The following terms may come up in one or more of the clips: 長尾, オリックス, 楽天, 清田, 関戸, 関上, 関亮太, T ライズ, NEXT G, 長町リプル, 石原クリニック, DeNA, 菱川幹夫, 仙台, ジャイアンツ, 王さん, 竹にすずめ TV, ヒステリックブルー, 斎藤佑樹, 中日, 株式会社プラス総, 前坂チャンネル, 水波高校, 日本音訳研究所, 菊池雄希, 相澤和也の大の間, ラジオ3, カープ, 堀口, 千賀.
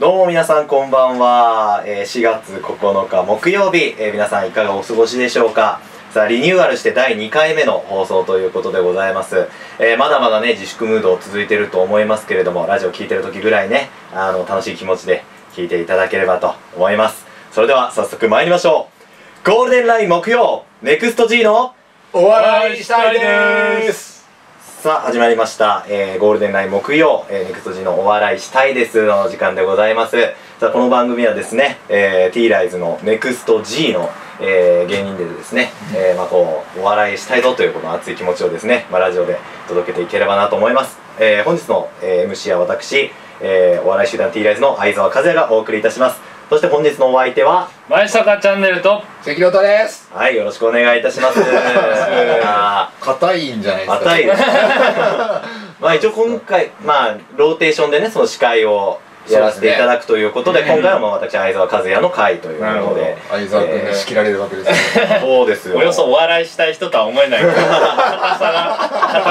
どうも皆さんこんばんは。4月9日木曜日、皆さんいかがお過ごしでしょうか。さあ、リニューアルして第2回目の放送ということでございます。まだまだね、自粛ムード続いてると思いますけれども、ラジオ聴いてる時ぐらいね、楽しい気持ちで聴いていただければと思います。それでは早速参りましょう。ゴールデンライン木曜、ネクスト G のお笑いしたいです。さあ始まりました、ゴールデンライン木曜、ネクスト G のお笑いしたいですの時間でございます。さあ、この番組はですね、T ライズのネクスト G の、芸人でですね、こうお笑いしたいぞというこの熱い気持ちをですね、ラジオで届けていければなと思います。本日の、MC は私、お笑い集団 T ライズの相澤和也がお送りいたします。そして本日のお相手は前坂チャンネルと関戸です。はい、よろしくお願いいたします。硬いんじゃないですか。硬いですまあ一応今回、ローテーションでね、その司会をやらせていただくということで、今回は私相澤和也の会ということで相澤君が仕切られるわけですね。そうですよ。およそお笑いしたい人とは思えないから硬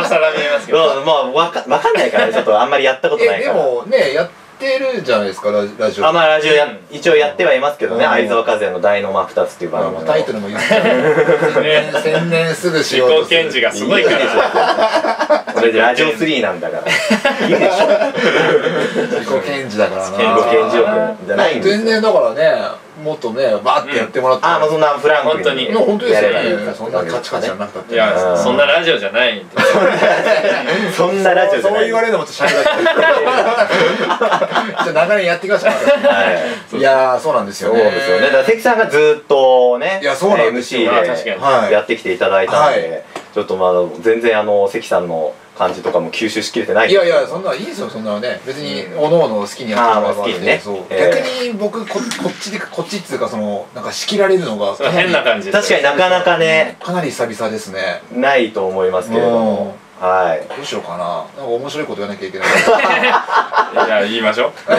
さが見えますけど、分かんないからね、ちょっとあんまりやったことないから。でもね、やってるじゃないですか、ラジオ。ラジオ一応やってはいますけどね、相澤和也の大の間2つっていう番組。タイトルも言っちゃう。宣伝すぐしようとする。自己顕示がすごいから。それでラジオ3なんだから。いいでしょ。自己顕示だからな。自己顕示欲じゃないんですよ。全然だからね、もっとね、バーってやってもらって。そんなフランクに。本当ですよ。そんなカチカチじゃなくたって。いや、そんなラジオじゃない。そんなラジオじゃない。そう言われるのもちょっとシャイだけど。じゃ長年やってきましたから。いや、そうなんですよね。そうですよね。だから関さんがずっとね、MC でやってきていただいたので、ちょっと全然関さんの感じとかも吸収しきれてない。いやいや、そんなのいいですよ、そんなのね。別におのおの好きにやってもらえばいいんで。逆に僕こっちっていうか、そのなんか仕切られるのが変な感じ。確かになかなかね。かなり久々ですね。ないと思いますけれども。はい、どうしようかな。なんか面白いことやらなきゃいけない。じゃあ言いましょう。それ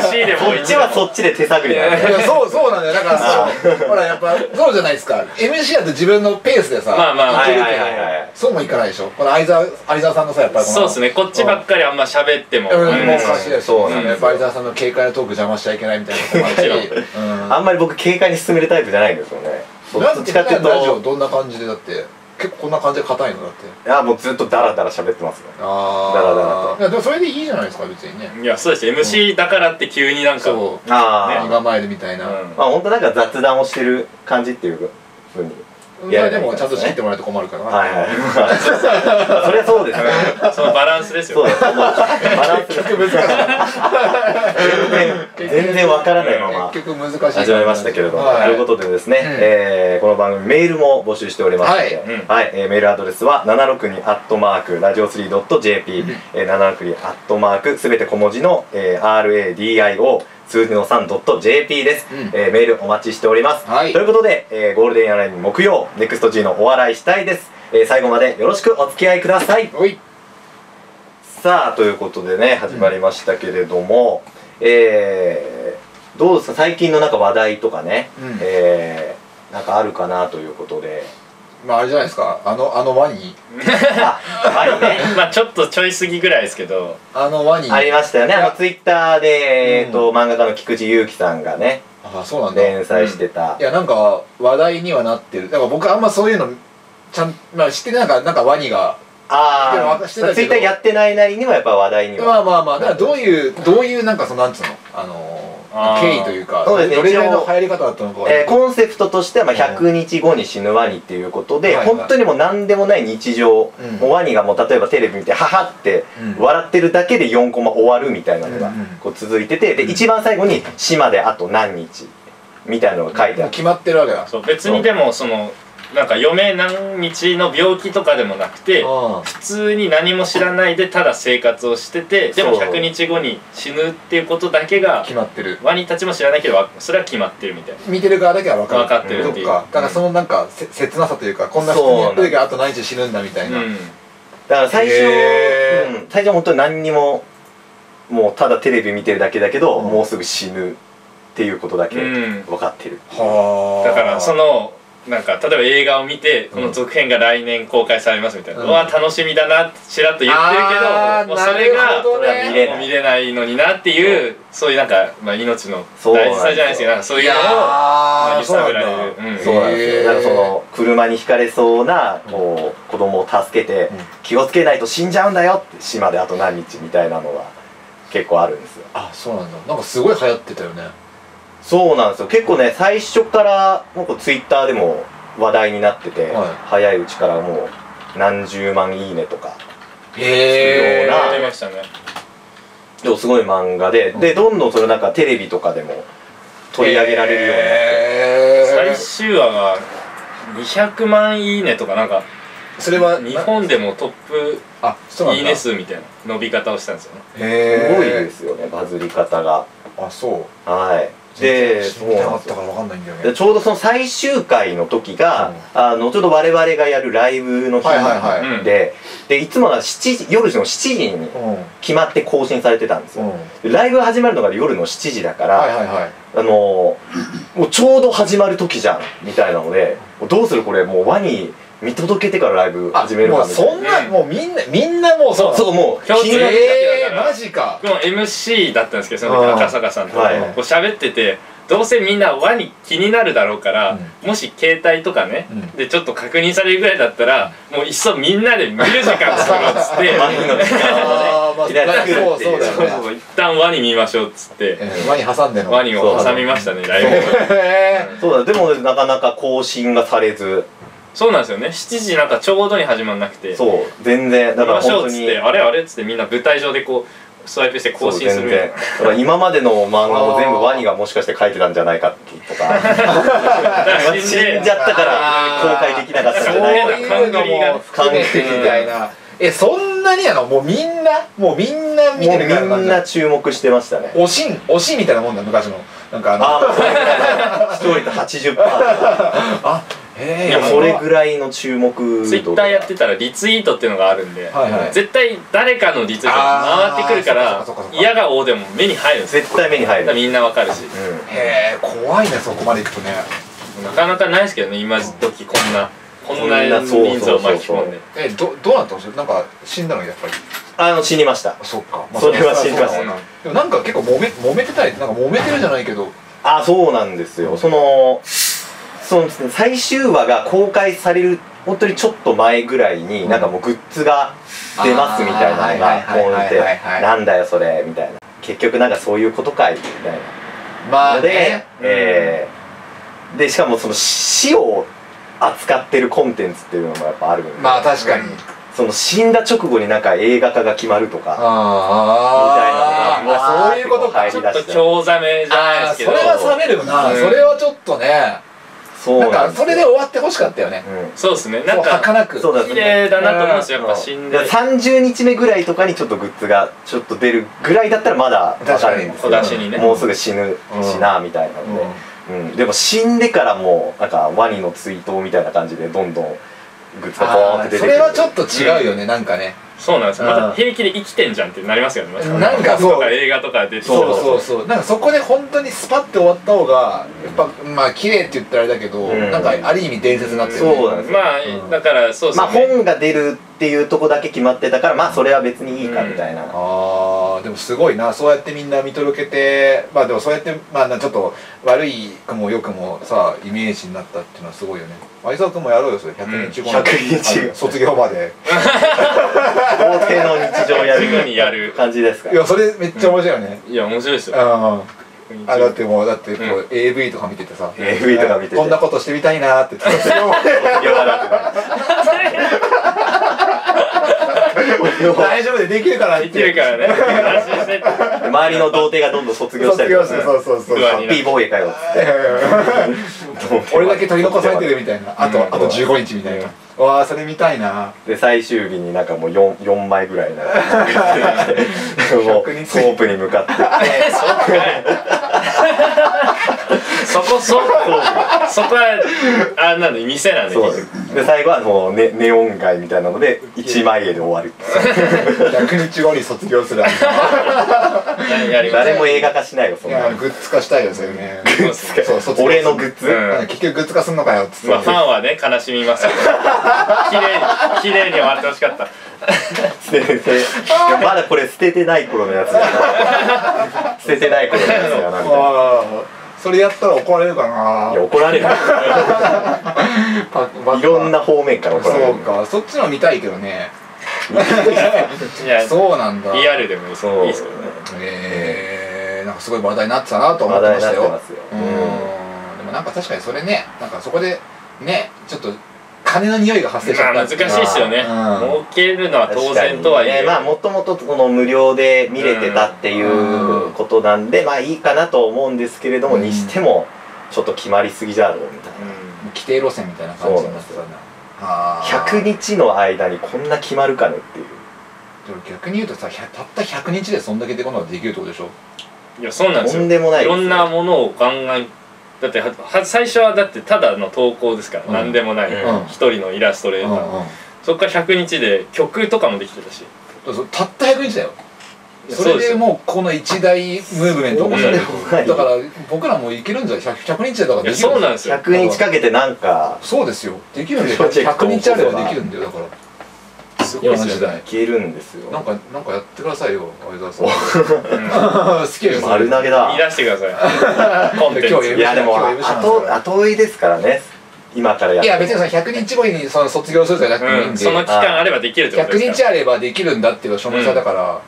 MC でこっちはそっちで手探りだね。いや、そうなんだよ。だからほら、やっぱそうじゃないですか。MC だと自分のペースでさ、いけるけど、そうもいかないでしょ。この相澤さんのさ、やっぱりそうですね。こっちばっかりあんま喋っても難しいです。そうなんだよ。相澤さんの軽快なトーク邪魔しちゃいけないみたいなこともあるし、あんまり僕軽快に進めるタイプじゃないんですよね。なんでラジオどんな感じでだって。結構こんな感じで硬いのだって。いや、もうずっとダラダラ喋ってますよ。ダラダラと。でもそれでいいじゃないですか、別にね。いや、そうです。MC だからって急になんか構えるみたいな。本当なんか雑談をしてる感じっていう風に。いや、でもちゃんと仕切ってもらえると困るからな。そりゃそうですね。そのバランスですよ。バランス結局難しい。全然わからないまま結局難しい始めましたけれども、ということでですね、この番組メールも募集しておりまして、メールアドレスは762@radio3.jp、762@ すべて小文字の RADIO数字の 3.jp です。メールお待ちしております。ということで、ゴールデンライン木曜ネクスト G のお笑いしたいです。最後までよろしくお付き合いください。さあ、ということでね、始まりましたけれども、どうですか、最近のなんか話題とかね、なんかあるかなということで。まああれじゃないですか、あのワニ。まあちょっとちょい過ぎぐらいですけど、あのワニありましたよね。ツイッターで漫画家の菊池雄希さんがね、連載してた。いや、なんか話題にはなってる。だから僕あんまそういうのちゃん知って、なんかワニがツイッターやってないなりにはやっぱ話題には。まあだからどういうなんかそのなんつうの経緯というか、どれぐらいの流行り方だったのか。コンセプトとしては100日後に死ぬワニっていうことで、本当にもう何でもない日常、ワニがもう例えばテレビ見てハハって笑ってるだけで4コマ終わるみたいなのがこう続いてて、で一番最後に死まであと何日みたいなのが書いてある。決まってるわけだ。別にでもそのなんか余命何日の病気とかでもなくて、普通に何も知らないでただ生活をしてて、でも100日後に死ぬっていうことだけが決まってる。ワニたちも知らないけど、それは決まってるみたいな。見てる側だけは分かってるっていう。だからそのなんか切なさというか、こんな人にやってるけどあと何日死ぬんだみたいな。だから最初本当に何にも、もうただテレビ見てるだけだけど、もうすぐ死ぬっていうことだけ分かってる。だからそのなんか例えば映画を見てこの続編が来年公開されますみたいな、うわ楽しみだなってちらっと言ってるけど、もうそれが見れないのになっていう、そういうなんか命の大事さじゃないですけど、なんかそういうのを揺さぶられる。そうなんですよ。なんかその車にひかれそうな子供を助けて気をつけないと死んじゃうんだよって、島であと何日みたいなのが結構あるんですよ。あ、そうなんだ。なんかすごい流行ってたよね。そうなんですよ。結構ね、最初からなんかツイッターでも話題になってて、はい、早いうちからもう何十万いいねとかするような、でもすごい漫画で、うん、でどんどんそれなんかテレビとかでも取り上げられるようになって、最終話が200万いいねとか、なんかそれは日本でもトップいいね数みたいな伸び方をしたんですよね。すごいですよね、バズり方が。あ、そう。はい。で、ちょうどその最終回の時が、ちょうど我々がやるライブの日で、いつもは夜の7時に決まって更新されてたんですよ。ライブが始まるのが夜の7時だから、もうちょうど始まる時じゃんみたいなので、どうするこれ、もうワニ見届けてからライブ始めるかみたいな。そんな、もうみんなもうそうそう、もう気になって、マジか。でも MC だったんですけど、その時赤坂さんとこう喋ってて、どうせみんな輪に気になるだろうから、もし携帯とかねでちょっと確認されるぐらいだったら、もういっそみんなで見る時間作ろうっつって、ワニの時間を開くっていう、一旦ワニ見ましょうっつって、ワニ挟んでのワニを挟みましたね、ライブ。そうだ。でもなかなか更新がされず。そうなんですよね。7時なんかちょうどに始まんなくて、そう全然だから本当にあれあれっつってみんな舞台上でこうスワイプして更新する。だから今までの漫画を全部ワニがもしかして書いてたんじゃないかとか、死んじゃったから公開できなかったんじゃないか、そういうのも含めてみたいな。そんなにもうみんな見てるから、みんな注目してましたね。おしんみたいなもんだ、昔のなんか視聴率 80%。 あ、それぐらいの注目度。ツイッターやってたらリツイートっていうのがあるんで、絶対誰かのリツイートが回ってくるから、嫌がおうでも目に入る。絶対目に入る、みんなわかるし。へえ、怖いね、そこまでいくとね。なかなかないですけどね、今時こんな人数を巻き込んで。どうなったんですか、なんか死んだの？やっぱり死にました。そっか、それは死にました。でもなんか結構揉めてたり、なんか揉めてるじゃないけど。あ、そうなんですよ。そうですね、最終話が公開される本当にちょっと前ぐらいに、なんかもうグッズが出ますみたいなのがこうなって、なんだよそれみたいな、結局なんかそういうことかいみたいな。まあね、でしかもその死を扱ってるコンテンツっていうのもやっぱあるんで、まあ確かにその死んだ直後になんか映画化が決まるとかみたいなのが、そういうことか。ちょっと興ざめじゃないですけど、それは冷めるな。それはちょっとね、なんかそれで終わってほしかったよね。そうですね、なんか儚く綺麗だなと思うんですよ、やっぱ死んで。30日目ぐらいとかにちょっとグッズがちょっと出るぐらいだったらまだ分かるんですけど、もうすぐ死ぬしなみたいなので。でも死んでからもなんかワニの追悼みたいな感じでどんどんグッズがボーンって出てくる。それはちょっと違うよね、なんかね。そうなんですよ、また平気で生きてんじゃんってなりますよね。なんかそう映画とか出て、そうなんかそこで本当にスパッて終わった方がやっぱまあ綺麗って言ったらあれだけど、なんかある意味伝説になってる。そうなんです。まあだからそうですね、まあ本が出るっていうとこだけ決まってたから、まあそれは別にいいかみたいな。ああ、でもすごいな、そうやってみんな見届けて。まあでもそうやってまあちょっと悪いくもよくもさイメージになったっていうのはすごいよね。相沢君もやろうよ、それ100日後の卒業まで法廷の日常やるにやる感じですか。いや、それめっちゃ面白いよね。いや面白いですよ。あ、だってもうだってこう AV とか見ててさ、 AV とか見ててこんなことしてみたいなって言ってた。大丈夫でできるからって、できるからね、安心して。周りの童貞がどんどん卒業したり、そうハッピーボーイかよ俺だけ取り残されてるみたいな、あと15日みたいな。わあ、それ見たいな。で最終日になんかもう4枚ぐらいなもうソープに向かってそこソープそこはあなんだ店なんで。で最後はもうネオン街みたいなので1万円で終わる。100日後に卒業する。誰も映画化しないよ。そんなグッズ化したいですよね。俺のグッズ結局グッズ化すんのかよっつって。まあファンはね悲しみますけど。綺麗に終わってほしかった。まだこれ捨ててない頃のやつだ。捨ててない頃のやつだなみたいな。それやったら怒られるかな。いや怒られる。いろんな方面から怒られる。そうか、そっちの見たいけどね。そうなんだ。リアルでもいいですけどね。なんかすごい話題になってたなと思ってましたよ。でもなんか確かにそれね、なんかそこでね、ちょっと金の匂いが発生しちゃった。難しいですよね。儲けるのは当然とはいえ、まあもともとこの無料で見れてたっていうことなんで、まあいいかなと思うんですけれども、にしてもちょっと決まりすぎじゃろうみたいな。規定路線みたいな感じになってたな。100日の間にこんな決まるかねっていう。逆に言うとさ、たった100日でそんだけってことができるってことでしょ。いやそうなんですよ。とんでもない。いろんなものをガンガン。だって最初はだってただの投稿ですから、何でもない一人のイラストレーター、そこから100日で曲とかもできてたし、たった100日だよ。それでもうこの一大ムーブメント起こされる。だから僕らもいけるんじゃない。100日でだからできるんだよ。100日かけてなんかそうですよ、できるんだよ。100日あればできるんだよ。だから今の時代いけるんですよ。なんかやってくださいよ、相沢さん。好きです。丸投げだ。いらしてください。コンテンツ。いやでも後追いですからね。今からやる。いや別にその100日後にその卒業するじゃなくていいんで。その期間あればできるってことですから。100日あればできるんだっていう証明書だから、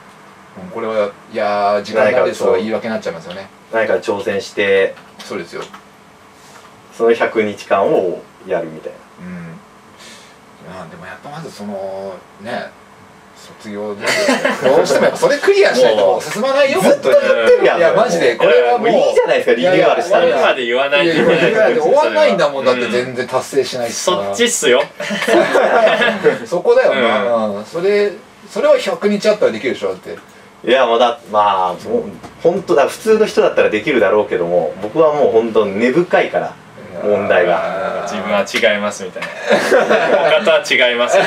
これはいや時間がですと言い訳になっちゃいますよね。何か挑戦して。そうですよ。その100日間をやるみたいな。でもやっぱまずそのね卒業でどうしてもやっぱそれクリアしないと進まないよ。ずっとやってるやん。いやマジでこれはもういいじゃないですか。リニューアルしたら今で言わないといけない。終わんないんだもん。だって全然達成しないしさ。そっちっすよ。そこだよな。それは100日あったらできるでしょ。だっていやもうまあ本当だ。普通の人だったらできるだろうけども、僕はもう本当根深いから問題が。自分は違いますみたいな。他とは違いますけ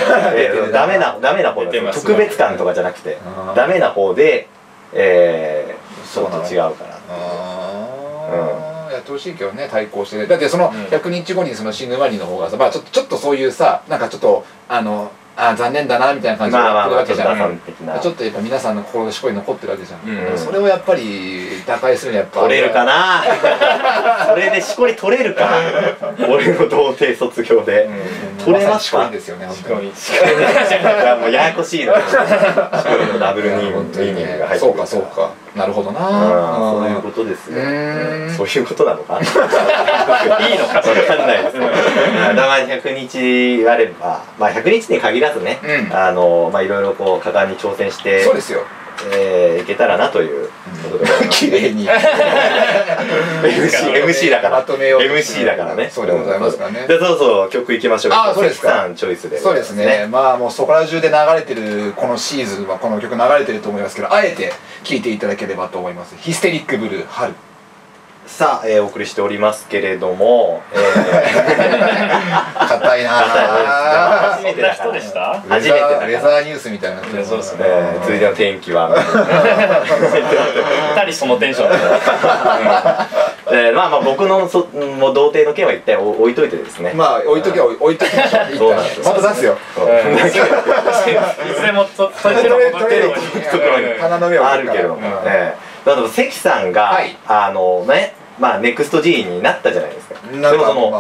ど。ダメな方で特別感とかじゃなくて、ダメな方でちょっと違うから。やってほしいけどね、対抗して。だってその100日後にその死ぬワニの方がさ、まあちょっとそういうさ、なんかちょっと残念だなみたいな感じでやってるわけじゃん。ちょっとやっぱ皆さんの心のしこに残ってるわけじゃん。それをやっぱり打開するにはやっぱ取れるかな。それでしこり取れるか。俺の童貞卒業で取れますか。しこりですよね。本当にしこり。もうややこしいの。しこりのダブルニーニングが入ってる。そうかそうか。なるほどな。そういうことですよ。そういうことなのか。いいのかそれ。わかんないです。だま100日あれば、まあ100日に限らずね、まあいろいろこう果敢に挑戦して、そうですよ。いけたらなということで。綺麗に。MC だから。MC だからね。そうでございますからね。でそうそう曲いきましょう。ああそうですか。さんチョイスで。そうですね。まあもうそこら中で流れてるこのシーズンはこの曲流れてると思いますけど、あえて聴いていただければと思います。ヒステリックブルー春。さあ、お送りしておりますけれども、硬いな。初めてだから。初めてだ。レザーニュースみたいな。そうですね。続いての天気は。二人そのテンション。まあまあ僕のもう童貞の件は一旦置いといてですね。まあ置いときは置いときましょう。また出すよ。いつでもと棚の上はあるけど。だから関さんが、まあネクスト G になったじゃないですか。でも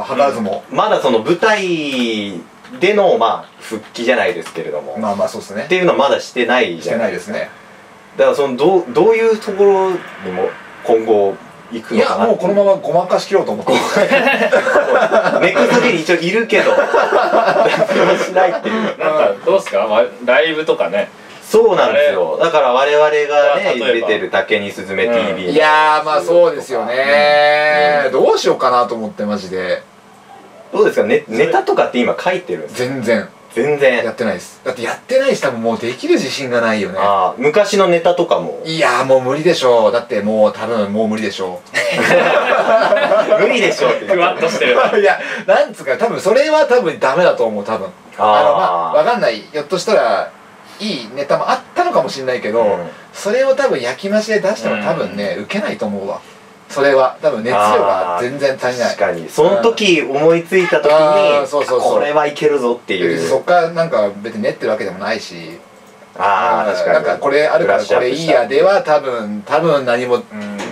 まだその舞台でのまあ復帰じゃないですけれども、まあまあそうですね。っていうのはまだしてないじゃないですか。だからそのどういうところにも今後行くのかな。いやもうこのままごまかしきろうと思って。ネクスト G に一応いるけど、何もしないっていう。なんかどうですかライブとかね。そうなんですよ。だから我々がね出てる「竹にすずめ TV」いやまあそうですよね。どうしようかなと思ってマジで。どうですかね、ネタとかって今書いてるんですか。全然全然やってないです。だってやってないし、多分もうできる自信がないよね。ああ、昔のネタとかもいやもう無理でしょう。だってもう多分もう無理でしょう無理でしょうってふわっとしてるいや、なんつうか、多分それは多分ダメだと思う。多分まあ分かんない、ひょっとしたらいいネタもあったのかもしれないけど、うん、それを多分焼き増しで出しても多分ね、うん、受けないと思うわ。それは多分熱量が全然足りない。確かにその時思いついた時にこれはいけるぞっていう、そっからなんか別に練ってるわけでもないし、なんかこれあるからこれいいやでは多分何も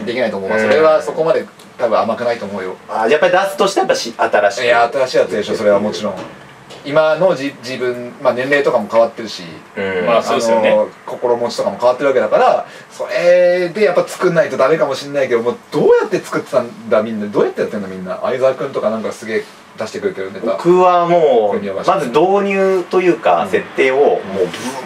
できないと思う。それはそこまで多分甘くないと思うよ。あ、やっぱり出すとしたら新しい、いや新しいやつでしょ。それはもちろん今の自分、まあ、年齢とかも変わってるし、心持ちとかも変わってるわけだから、それでやっぱ作んないとダメかもしれないけど、もうどうやって作ってたんだみんな。どうやってやってんだみんな。相沢君とかなんかすげえ出してくれてるネタ。僕はもうまず導入というか、うん、設定をもう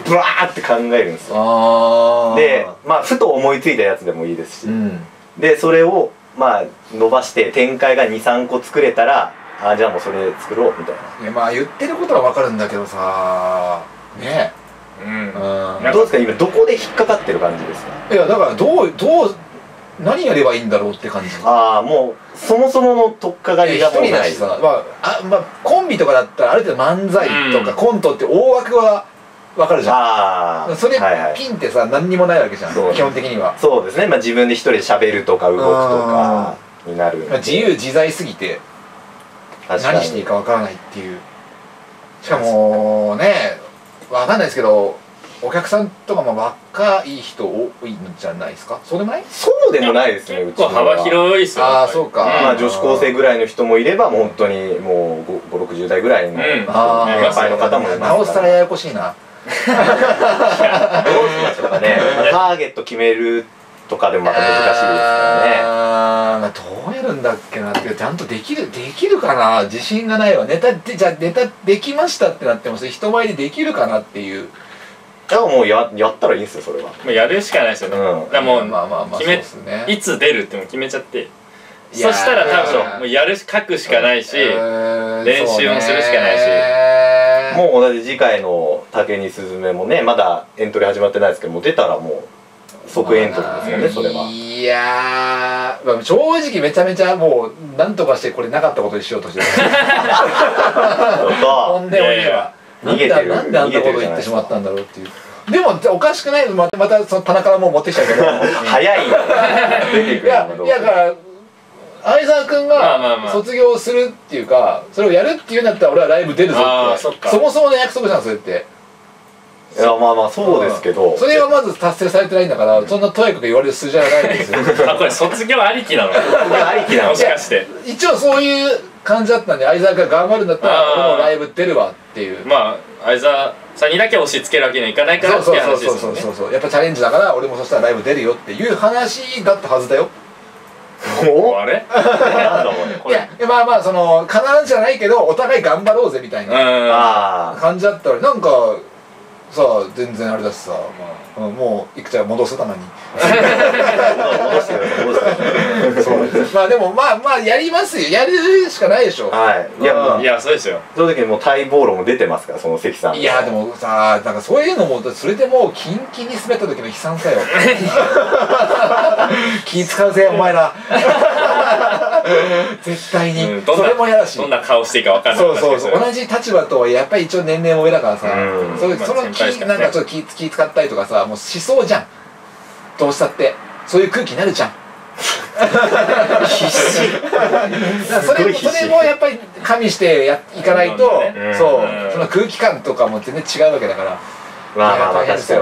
ブワーって考えるんですよ。で、まあふと思いついたやつでもいいですし、うん、でそれをまあ伸ばして展開が23個作れたら、あ、じゃあもうそれ作ろうみたいな。ね、まあ言ってることは分かるんだけどさね。どうですか、今どこで引っかかってる感じですか。いやだからどう何やればいいんだろうって感じ。ああ、もうそもそもの取っかかりがもうないしさ、まあコンビとかだったらある程度漫才とかコントって大枠は分かるじゃん。それピンってさ何にもないわけじゃん、基本的には。そうですね、まあ自分で一人で喋るとか動くとかになる。自由自在すぎて何していいかわからないっていう。しかもね、わかんないですけど、お客さんとかも若い人多いんじゃないですか。そうでもない？そうでもないですね。うちは幅広いですよ。ああ、そうか。まあ女子高生ぐらいの人もいれば、本当にもう50、60代ぐらいの年配の方もいますから。なおさらややこしいな。どうしましょうかね。ターゲット決めるとかでもまた難しいですからね。どうやるんだっけなって、ちゃんとできるかな、自信がないわ。ネタってじゃあネタできましたってなっても、それ人前でできるかなっていう。でももうやったらいいんですよ。それはもうやるしかないですよね。だからもう決め、いつ出るっても決めちゃって、そしたら多分やる、書くしかないし練習もするしかないし。もう同じ次回の「竹にすずめ」もね、まだエントリー始まってないですけど、もう出たらもう即エントリーですよね、それは。いやー、正直めちゃめちゃもうなんとかしてこれなかったことにしようとしてる。ほんで俺はなんであんなこと言ってしまったんだろうっていう。でもおかしくない、またその棚からもう持ってきちゃうけど早いよね。いやだから相沢君が卒業するっていうか、それをやるっていうんだったら俺はライブ出るぞって、そもそもの約束じゃん、それって。いや、まあまあそうですけど、それはまず達成されてないんだから、そんなとやかく言われる筋合いはないんですよ。あ、これ卒業ありきなの、卒業ありきなの、もしかして。一応そういう感じだったんで、相沢が頑張るんだったらもうライブ出るわっていう。まあ相沢さんにだけ押し付けるわけにはいかないからっていう話ですよね。そうやっぱチャレンジだから、俺もそしたらライブ出るよっていう話だったはずだよ。もうあれいやまあまあ、その必ずじゃないけどお互い頑張ろうぜみたいな感じだったら、なんかさあ全然あれだしさ、もういくちゃん戻すためにまあでもまあやりますよ、やるしかないでしょ。いやそうですよ。その時にもう待望論も出てますから、その関さん。いやでもさあ、なんかそういうのも、それでもうキンキンに滑った時の悲惨さよ気使うぜお前ら絶対に。それも嫌だし、どんな顔していいか分からない。そう同じ立場とはやっぱり一応年齢も上だからさ、そのなんかちょっと気使ったりとかさ、もうしそうじゃん、どうしたって。そういう空気になるじゃん必死それもやっぱり加味していかないと、その空気感とかも全然違うわけだから。まあ確か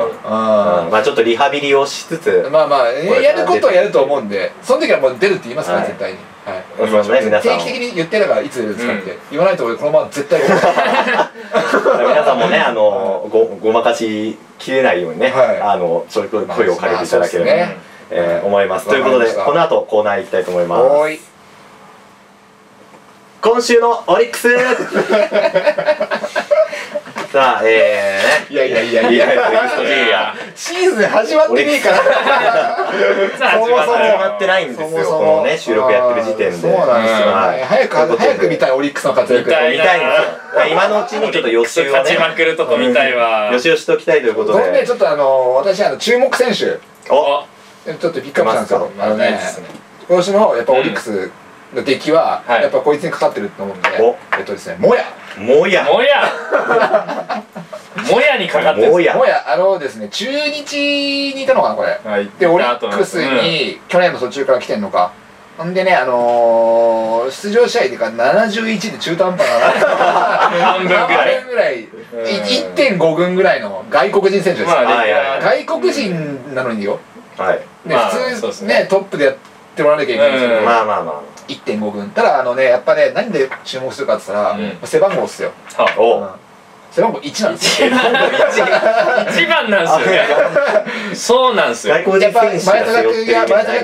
に、まあちょっとリハビリをしつつ、まあまあやることはやると思うんで、その時はもう出るって言いますから絶対に。定期的に言って、だからいつ出るんですかって言わないと俺このまま絶対皆さんもね、ごまかしきれないようにね、そういう声をかけていただければと思います。ということで、この後コーナー行きたいと思います。今週のオリックスさあ、いやいやいやいや、シーズン始まってねえから。そもそも始まってないんですよ、このね、収録やってる時点で。そうなんですよ、早く見たい、オリックスの活躍見たいんですよ。今のうちにちょっと予習をね、勝ちまくるとこ見たいわ。予習をしときたいということで、ちょっと私注目選手ちょっとピックアップしたんですけど、今年のやっぱオリックスの出来はやっぱこいつにかかってると思うんで、ですね、もやにかかってるんです。もや、ですね、中日にいたのかな、これでオリックスに去年の途中から来てんのか。ほんでね、出場試合でか71で中途半端な半分ぐらい、1.5 軍ぐらいの外国人選手です。外国人なのによ、普通ねトップでやってもらわなきゃいけないんですけど、まあまあまあ 1.5 軍。ただやっぱね、何で注目するかって言ったら背番号っすよ。背番号1なんですよ。一番なんですよ。そうなんですよ。やっぱ前田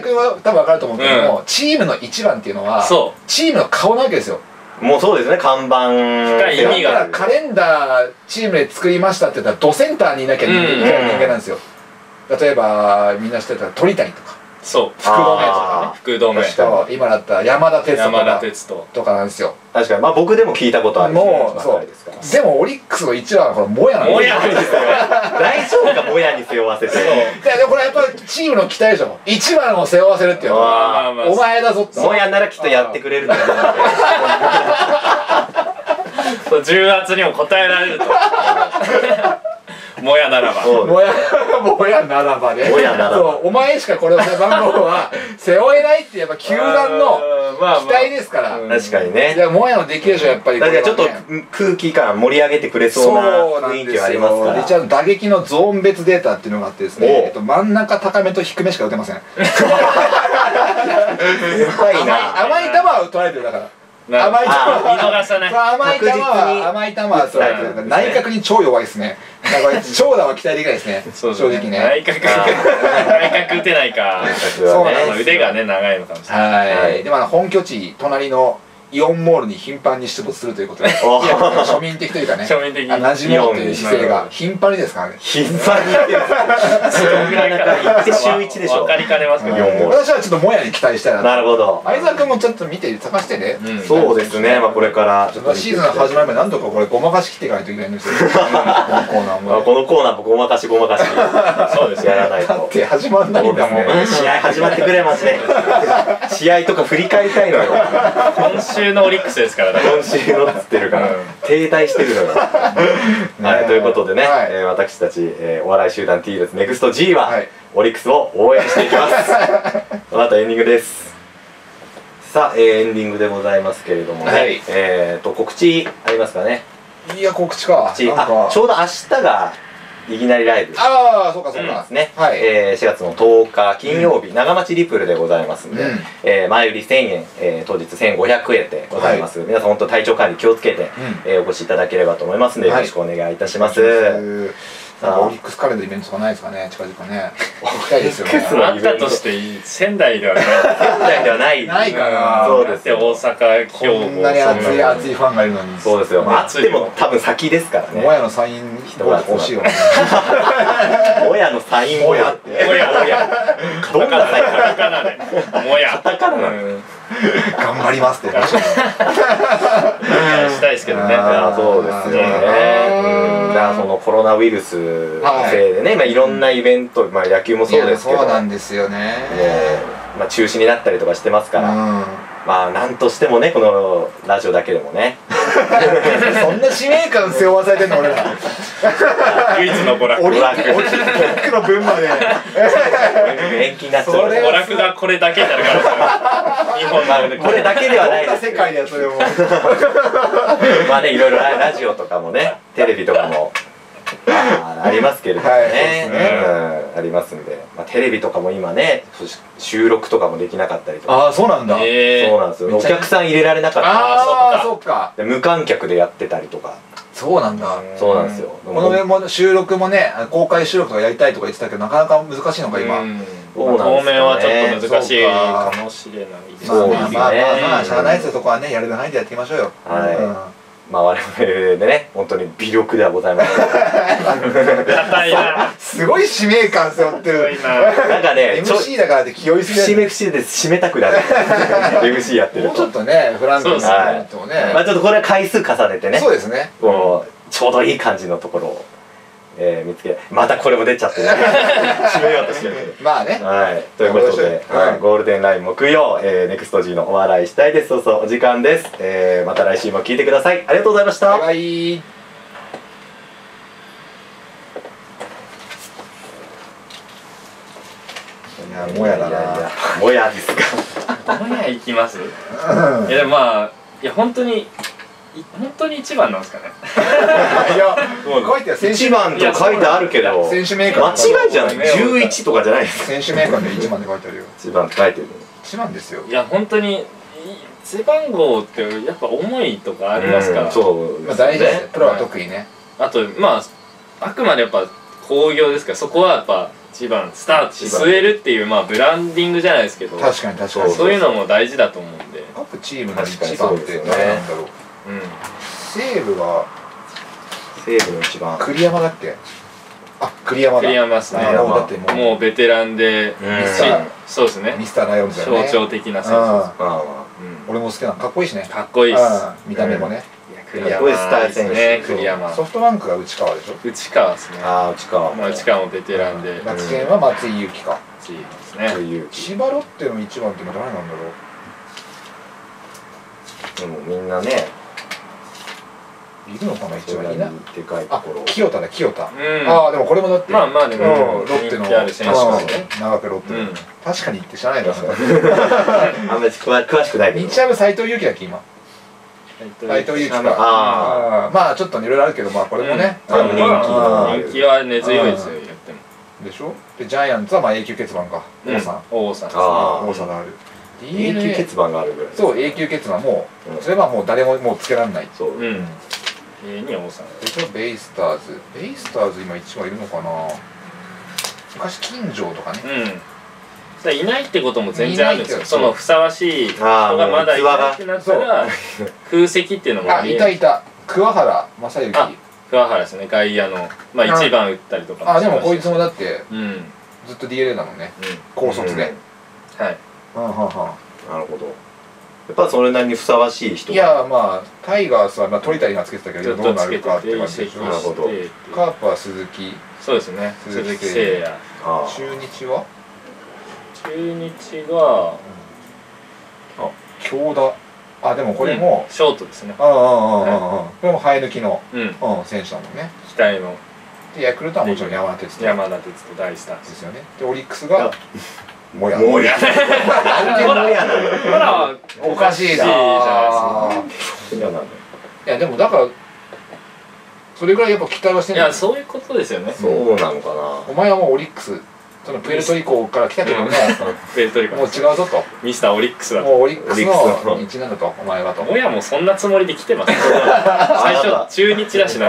君は多分分かると思うけども、チームの一番っていうのはチームの顔なわけですよ。もうそうですね、看板深い意味がある。カレンダーチームで作りましたって言ったらドセンターにいなきゃいけない人間なんですよ。例えばみんな知ってた鳥谷とか、そう福留とかね、福留と今だったら山田哲人とかなんですよ。確かに、まあ僕でも聞いたことある。もうそうでもオリックスの一番はこのモヤなんですよ。モヤなんですよ。大丈夫か、モヤに背負わせて。いやでもこれやっぱりチームの期待でしょ、一番を背負わせるっていうのはお前だぞって。モヤならきっとやってくれるんだよ。重圧にも応えられると。もやならば、もやならばね、お前しかこれを背番号は背負えないってやっぱ球団の期待ですから。確かにね、もやのできるでしょ、やっぱり。だからちょっと空気感盛り上げてくれそうな雰囲気はありますから。一応打撃のゾーン別データっていうのがあってですね、真ん中高めと低めしか打てません。甘い球は打たれてる。だから甘い球はストライク、内角に超弱いですね。長打は期待できないですね、正直ね。内角打てないか、腕がね長いのかもしれない。でも本拠地隣のイオンモールに頻繁に出没するということで、庶民的というかね、なじもうという姿勢が頻繁にですからね。頻繁に行って週一でしょ。分かりかねますけど、私はちょっともやに期待したいな。なるほど、相沢君もちょっと見て探してね。そうですね、これからシーズン始まる前なんとかこれごまかしきっていかないといけないんですよ。このコーナーもごまかしそうです、やらないと。だって始まんないんだもん。試合始まってくれますね。試合とか振り返りたいのよ。今週のオリックスですから、今週のっつってるから停滞してるのよ。ということでね、私たちお笑い集団 T 列 NEXTG はオリックスを応援していきます。この後エンディングです。さあ、エンディングでございますけれどもね、告知ありますかね。いや告知か、ちょうど明日がいきなりライブ。ああ、そうかそうか。ですね。はい。4月の10日金曜日、長町リプルでございますんで、前売り1000円、当日1500円でございます。皆さん本当体調管理気をつけてお越しいただければと思いますんで、よろしくお願いいたします。オリックスカレンダーイベントとかないですかね、近々ね。行きたいですよね。あったとして仙台ではない。仙台ではない。ないかな。そうですよ。大阪、兵庫。こんなに熱いファンがいるのに。そうですよ。熱でも多分先ですからね。もやのサイン欲しいよね。もやのサインもやって。もやもや。どんなサインカタカナで。もや。カタカナ。頑張りますって。したいですけどね。そうですよね。じゃあそのコロナウイルスのせいでね、まあいろんなイベント、まあ野球もそうですけど、そうなんですよね。まあ中止になったりとかしてますから、まあなんとしてもね、このラジオだけでもね。そんな使命感背負わされてんの俺ら。唯一の娯楽。オリンピックの分まで延期になっちゃう。娯楽がこれだけになるから。日本なのでこれだけではないです。世界ではそれも。まあね、いろいろラジオとかもね、テレビとかも。ありますけれどもね、ありますんで、テレビとかも今ね、収録とかもできなかったりとか。ああ、そうなんだ。そうなんですよ。お客さん入れられなかったりとか。ああ、そうか。無観客でやってたりとか。そうなんだ。そうなんですよ。この上も収録もね、公開収録とかやりたいとか言ってたけど、なかなか難しいのか今。当面はちょっと難しいかもしれないですね。まあまあまあ、しゃあないですよ。そこはね、やる範囲でやっていきましょうよ。はい。まあ我々でね、本当に微力ではございます。すごい使命感背負ってる。なんかね、MC だからって気負いすぎる。節目節目で締めたくなる。MC やってると。もうちょっとね、フランクになるとね。まあちょっとこれは回数重ねてね。そうですね。こうちょうどいい感じのところを見つけ、またこれも出ちゃってね。締めようとしてる。まあね。はい。ということで、ゴールデンライン木曜ネクスト G のお笑いしたいです。そうそうお時間です。また来週も聞いてください。ありがとうございました。バイバイ。もやだな。もやですか。もや行きます。いやでもまあいや本当に一番なんですかね。いや書いてある一番と書いてあるけど間違いじゃない。11とかじゃないです。選手名鑑で一番で書いてあるよ。一番って書いてる。一番ですよ。いや本当に背番号ってやっぱ重いとかありますから。そう。まあ大事です。プロは特にね。あとまああくまでやっぱ興行ですからそこはやっぱ。一番スタート据えるっていうまあブランディングじゃないですけど、確かに確かにそういうのも大事だと思うんで、各チームの一番って何なんだろう。西武は西武の一番栗山だっけ。あ、栗山だ。栗山ですね。もうベテランで、そうですね。ミスターライオンズだね。象徴的な選手。俺も好きなの。かっこいいしね。かっこいいっす。見た目もね。かっこいいスター選手ね、栗山。ソフトバンクが内川でしょ。内川ですね。ああ、内川。まあ、内川もベテランで。楽天は松井裕樹か。松井ですね。千葉ロッテの一番って誰なんだろう。でも、みんなね。いるのかな、一番いない。でかいところ。清田だ、清田。ああ、でも、これもだって。まあ、まあ、でも、ロッテの。長くロッテ。確かにって知らないですから。あんまり詳しくない。日ハム斎藤裕樹だっけ、今。斎藤佑樹か。まあちょっといろいろあるけど、まあこれもね人気は根強いですよ。やってもでしょ。でジャイアンツはまあ永久欠番か、王さん、王さん、王さんがある。永久欠番があるぐらい。そう、永久欠番もうそれはもう誰ももうつけられない。そう、永遠に王さんでしょ。ベイスターズ、ベイスターズ今一番いるのかな。昔金城とかね。いないってことも全然あるんですよ。そのふさわしい人がまだいなくなったら空席っていうのもあり。あ、いたいた。桑原正幸。桑原ですね。外野のまあ一番打ったりとか。あ、でもこいつもだってずっと DeNA だもんね。高卒で。はい。なるほど。やっぱそれなりにふさわしい人。いやまあタイガースはまあ鳥谷がつけてたけどどうなるかって感じでしょ。なるほど。カープは鈴木。そうですね。鈴木誠也。中日は？中日が京田。あ、でもこれもショートですね。これも生え抜きの選手だもんね。期待のでヤクルトはもちろん山田哲人。山田哲人大スターですよね。でオリックスがもやもや。おかしいじゃないですか。いやでもだからそれぐらいやっぱ期待はしてる。いやそういうことですよね。そうなのかな。お前はもうオリックス。そのプエルトリコから来たけどもう違うぞと。ミスターオリックスだと。もうオリックスの一なんだと、お前はと。もやもそんなつもりで来てます。最初中日だしな。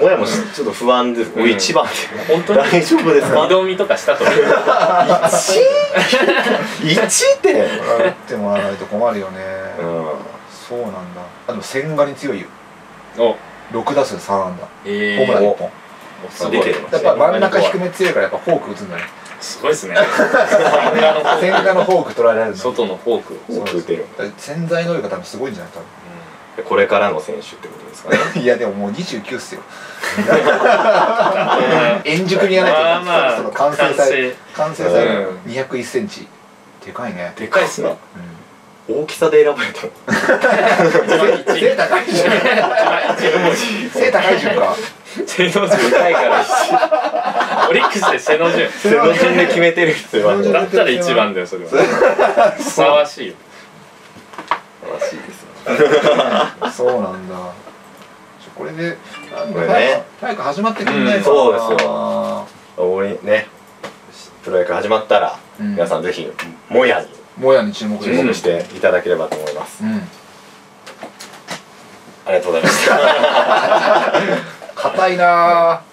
もやもちょっと不安です。一番。本当に大丈夫ですか。二度見とかしたと。一って。打ってもらわないと困るよね。そうなんだ。あでも千賀に強いよ。6打数3安打。ホームラン1本。やっぱ真ん中低め強いからやっぱフォーク打つんだね。すごいですね。千賀のフォーク捉えられる。外のフォークを打てる。潜在能力が多分すごいんじゃないかな。これからの選手ってことですかね。いやでももう29っすよ。円熟にやらないと。完成され201センチ。でかいね。でかいっすね。大きさで選ばれたの。背高い順。背高い順か。背の順高いから。オリックスで背の順。背の順で決めてる必要は。だったら一番だよそれは。ふさわしいよ。ふさわしいです。そうなんだ。これでこれね。早く始まってくんないかな。そうですよ。俺ね、プロ野球始まったら皆さんぜひもやに。もやに注目していただければと思います。ありがとうございました。硬いな。